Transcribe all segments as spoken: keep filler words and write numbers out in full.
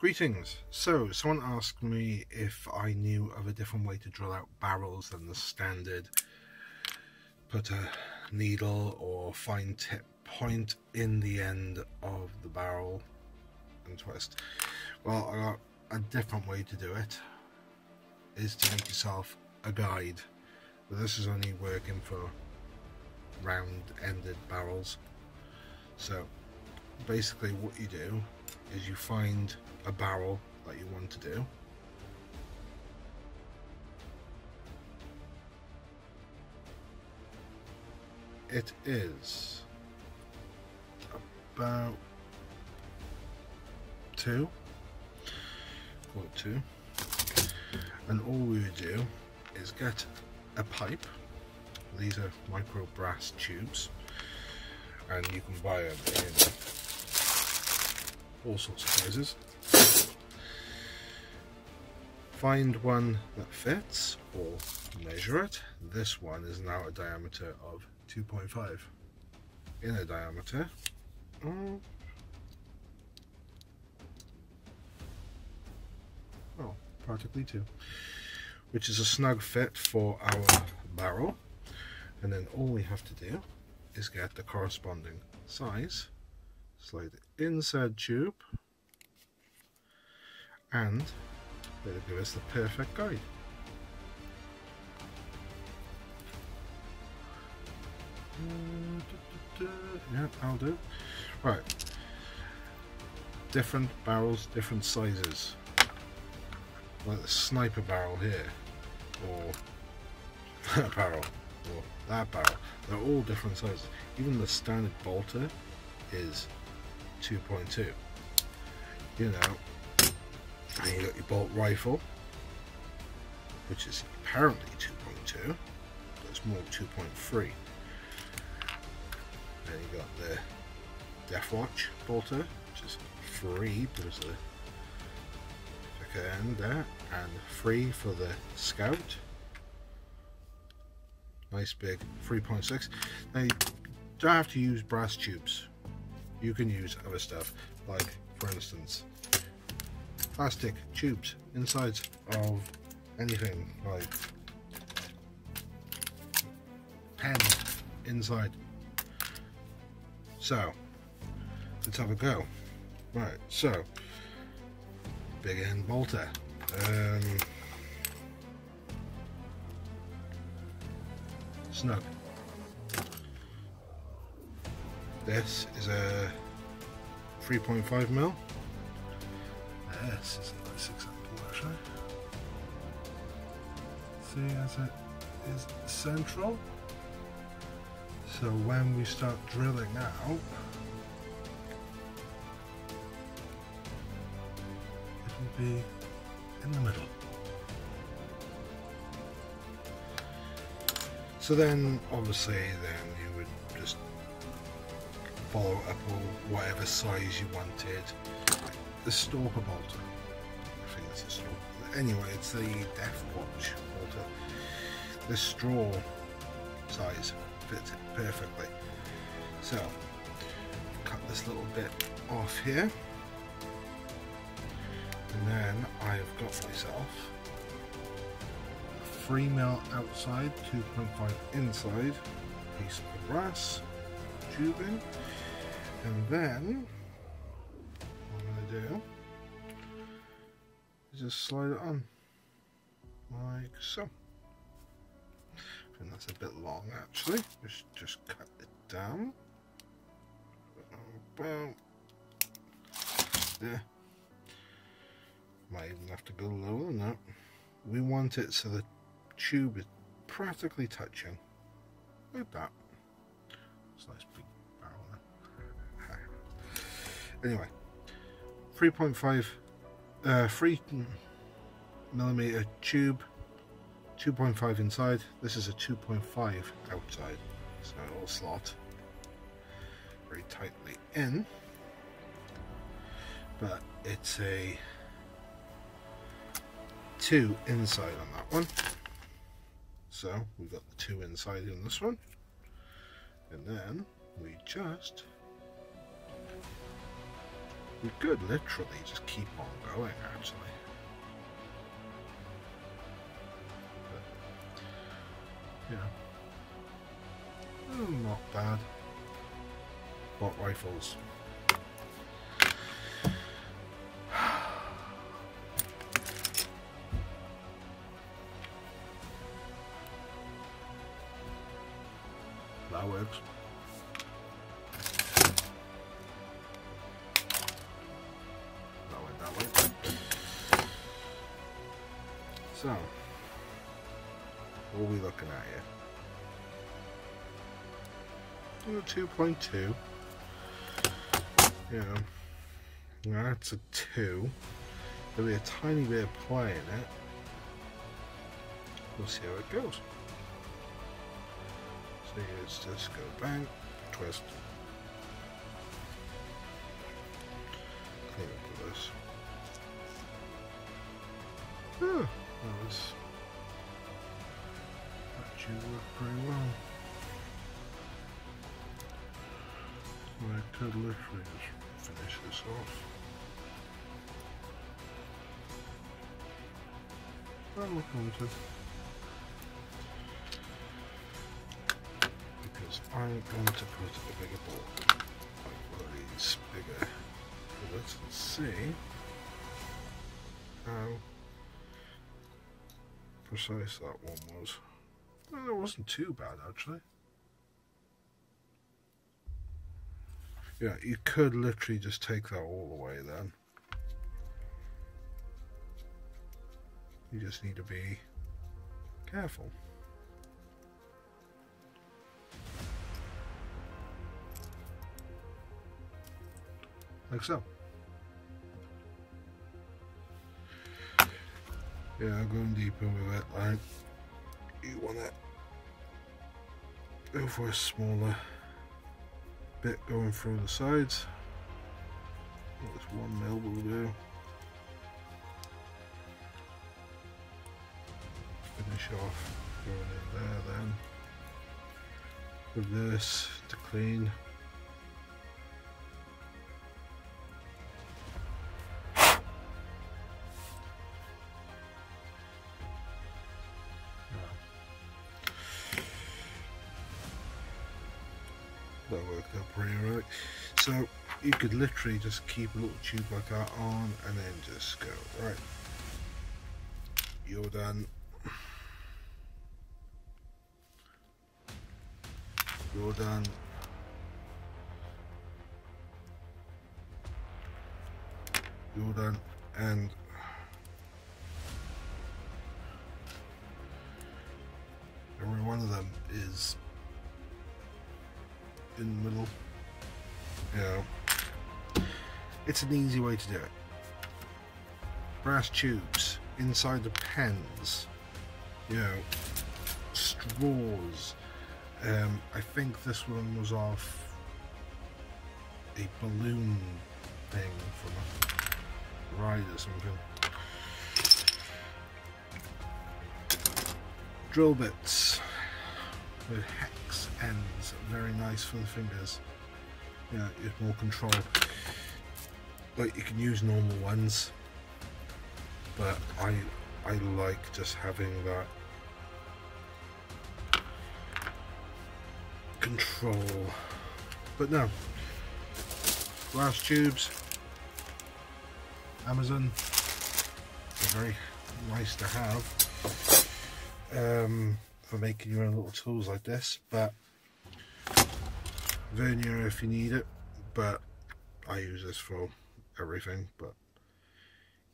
Greetings. So, someone asked me if I knew of a different way to drill out barrels than the standard put a needle or fine tip point in the end of the barrel and twist. Well, I got a different way to do it, is to make yourself a guide, but this is only working for round-ended barrels. So basically what you do is you find a barrel that you want to do. It is about two, call it two, and all we would do is get a pipe. These are micro brass tubes, and you can buy them in all sorts of sizes. Find one that fits or measure it. This one is now a diameter of two point five. Inner diameter, oh, well, practically two, which is a snug fit for our barrel. And then all we have to do is get the corresponding size, slide it inside tube, and it'll give us the perfect guide. Yeah, I'll do. Right. Different barrels, different sizes. Like the sniper barrel here, or that barrel, or that barrel. They're all different sizes. Even the standard bolter is two point two. You know, and you got your bolt rifle, which is apparently two point two, but it's more two point three. Then you got the Deathwatch bolter, which is free because of the thicker end there, and free for the Scout. Nice big three point six. Now you don't have to use brass tubes. You can use other stuff, like for instance plastic tubes insides of anything, like pen inside. So let's have a go. Right, so big end bolter. Um, snug. This is a three point five mil. This is a nice example actually. See, as it is central. So when we start drilling out, it will be in the middle. So then obviously then you would just follow up or whatever size you wanted. The stalker bolter. I think that's a stalker. Anyway, it's the Deathwatch bolter. The straw size fits it perfectly. So cut this little bit off here, and then I've got myself a three mil outside, two point five inside piece of brass tubing, and then what I'm going to do is just slide it on like so. And that's a bit long actually, just, just cut it down about there. Might even have to go lower than that. We want it so the tube is practically touching, like that. It's a nice big barrel there. Anyway, three point five uh, three millimeter tube, two point five inside. This is a two point five outside, so it'll slot very tightly in, but it's a two inside on that one, so we've got the two inside in this one, and then we just We could literally just keep on going, actually. But, yeah. Oh, not bad. Bot rifles. That works. That went that way. So, what are we looking at here? two point two. Yeah. That's a two. There'll be a tiny bit of play in it. We'll see how it goes. So let's just go bang, twist, clean up with this. Oh, that was actually worked pretty well. Well, I could literally just finish this off. I'm looking to. I'm going to put a bigger bolt, like one of these bigger bullets, and see how precise that one was. Well, that wasn't too bad, actually. Yeah, you could literally just take that all the way then. You just need to be careful. Like so. Yeah, I'm going deeper with it. Like, you want to go for a smaller bit going through the sides. Well, this one mil will do. Finish off going in there then. With this to clean. That worked out pretty right. So you could literally just keep a little tube like that on and then just go, right, you're done. You're done. You're done. And every one of them is in the middle. Yeah, it's an easy way to do it. Brass tubes inside the pens, you know, straws. Um, I think this one was off a balloon thing from a ride or something. Drill bits with hex ends, very nice for the fingers. Yeah, you have more control. Like, you can use normal ones, but I I like just having that control. But no, glass tubes, Amazon, they're very nice to have. Um, for making your own little tools like this, but Vernier if you need it, but I use this for everything. But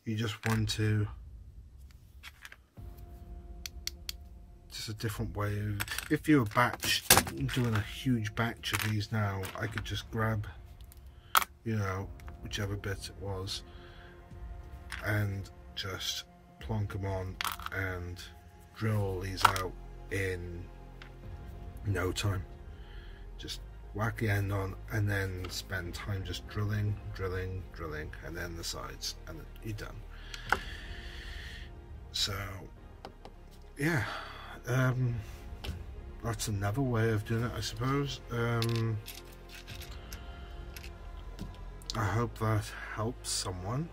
you just want to, just a different way of, if you're a batch, doing a huge batch of these now, I could just grab, you know, whichever bit it was and just plonk them on and drill all these out in no time. Just whack the end on and then spend time just drilling, drilling, drilling, and then the sides, and you're done. So yeah, um, that's another way of doing it, I suppose. Um, I hope that helps someone.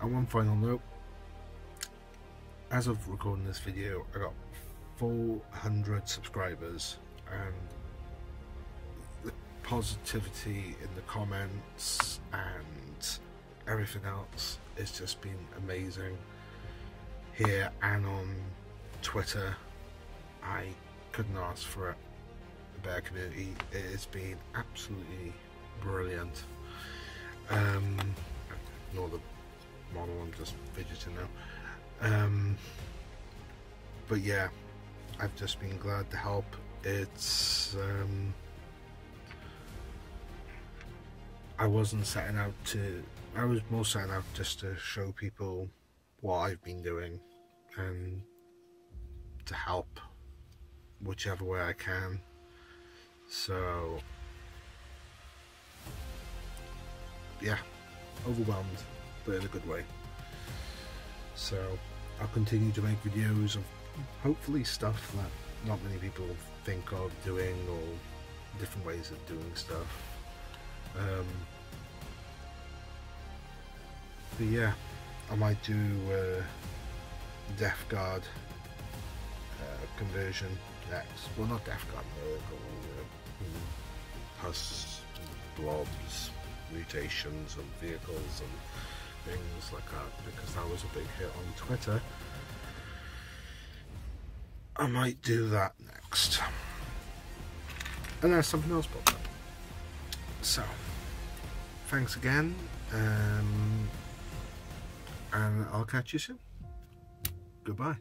And one final note, as of recording this video, I got four hundred subscribers, and the positivity in the comments and everything else has just been amazing. Here and on Twitter, I couldn't ask for it. The bear community, it has been absolutely brilliant. Um, ignore the model, I'm just fidgeting now. Um, but yeah, I've just been glad to help. It's um, I wasn't setting out to, I was more setting out just to show people what I've been doing and to help whichever way I can. So yeah, overwhelmed, but in a good way. So I'll continue to make videos of hopefully stuff that not many people think of doing, or different ways of doing stuff. Um, but yeah, I might do uh, death guard uh, conversion next. Well, not death guard, uh, pus, blobs, mutations of vehicles and things like that, because that was a big hit on Twitter. I might do that next, and there's something else popped up. So thanks again, um, and I'll catch you soon. Goodbye.